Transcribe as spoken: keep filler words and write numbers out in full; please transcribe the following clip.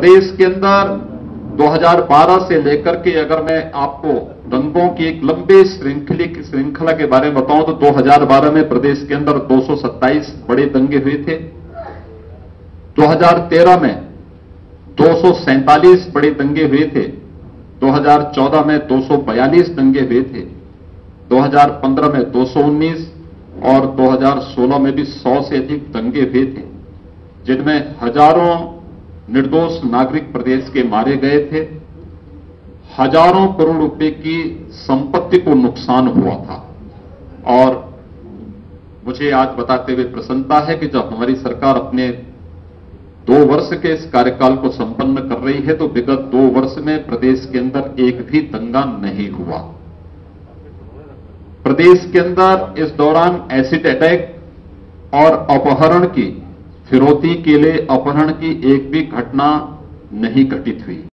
प्रदेश के अंदर दो हज़ार बारह से लेकर के अगर मैं आपको दंगों की एक लंबे श्रृंखले की श्रृंखला के बारे में बताऊं तो दो हज़ार बारह में प्रदेश के अंदर दो सौ सत्ताईस बड़े दंगे हुए थे। दो हज़ार तेरह में दो सौ सैंतालीस बड़े दंगे हुए थे। दो हज़ार चौदह में दो सौ बयालीस दंगे हुए थे। दो हज़ार पंद्रह में दो सौ उन्नीस और दो हज़ार सोलह में भी सौ से अधिक दंगे हुए थे, जिनमें हजारों निर्दोष नागरिक प्रदेश के मारे गए थे, हजारों करोड़ रुपए की संपत्ति को नुकसान हुआ था। और मुझे आज बताते हुए प्रसन्नता है कि जब हमारी सरकार अपने दो वर्ष के इस कार्यकाल को संपन्न कर रही है तो विगत दो वर्ष में प्रदेश के अंदर एक भी दंगा नहीं हुआ। प्रदेश के अंदर इस दौरान एसिड अटैक और अपहरण की फिरौती के लिए अपहरण की एक भी घटना नहीं घटित हुई।